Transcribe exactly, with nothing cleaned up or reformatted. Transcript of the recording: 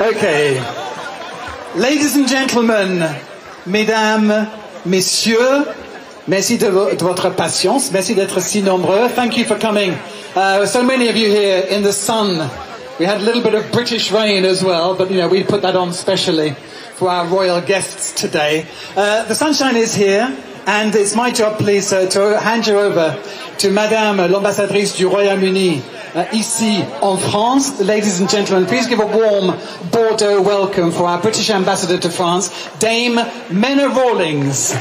Okay. Ladies and gentlemen, mesdames, messieurs, merci de, vo de votre patience. Merci d'être si nombreux. Thank you for coming. Uh, so many of you here in the sun. We had a little bit of British rain as well, but you know, we put that on specially for our royal guests today. Uh, the sunshine is here, and it's my job, please, uh, to hand you over to Madame l'Ambassadrice du Royaume-Uni, uh, ici en France. Ladies and gentlemen, please give a warm Bordeaux welcome for our British ambassador to France, Dame Mena Rawlings.